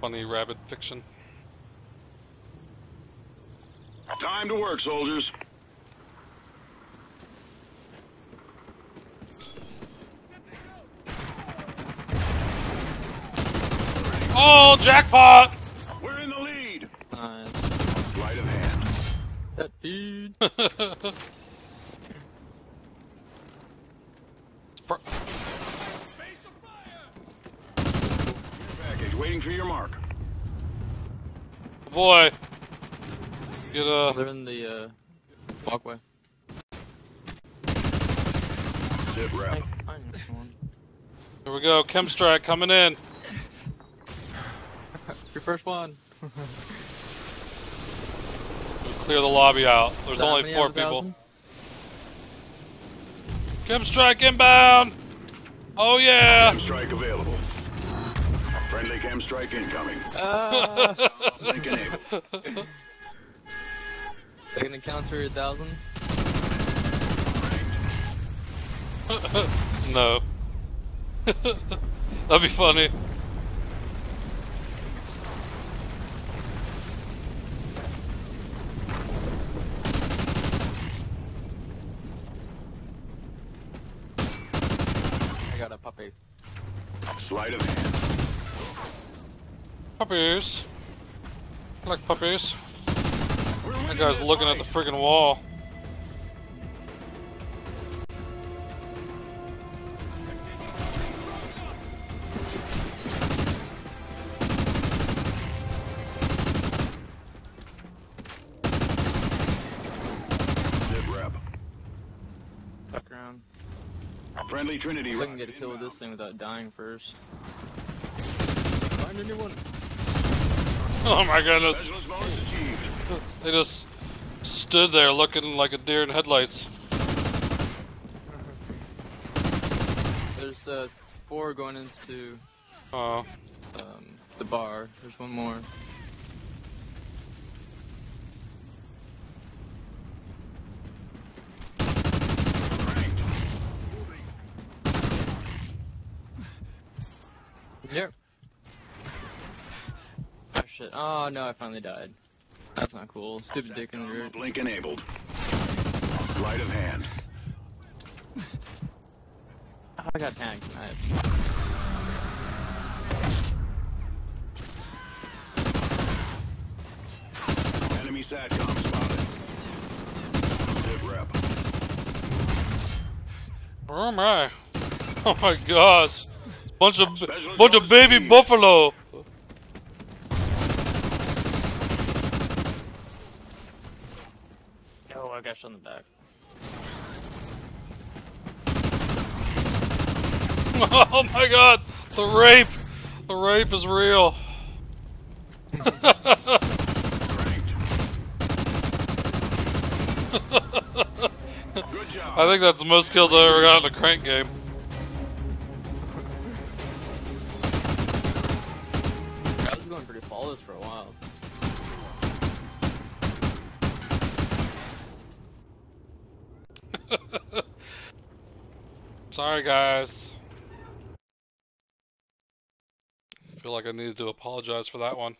Funny rabbit fiction. Time to work, soldiers. Oh, jackpot! We're in the lead. Nice. Sleight of hand. That feed. Package waiting for your mark. Boy. Get they're in the walkway. Zip wrap. Here we go, Chemstrike coming in. Your first one. We'll clear the lobby out. There's only 4 people. Chemstrike inbound! Oh yeah! Chemstrike available. Friendly Chemstrike incoming. Link enabled. Second encounter 1,000. No. That'd be funny. Puppy. Sleight of hand. Puppies. I like puppies. That guy's looking at the friggin' wall. Friendly Trinity. I can get a kill with this thing without dying first. Find a new one. Oh my goodness. They just stood there looking like a deer in headlights. There's 4 going into the bar. There's one more. Yep. Oh shit. Oh no, I finally died. That's not cool. Stupid dick in the room. Blink enabled. Sleight of hand. Oh, I got tanked. Nice. Enemy SATCOM spotted. Zip rep. Where am I? Oh my gosh. Bunch of baby buffalo. Oh, I got shot in the back. Oh my god, the rape is real. I think that's the most kills I've ever got in a crank game. This for a while. Sorry guys. I feel like I needed to apologize for that one.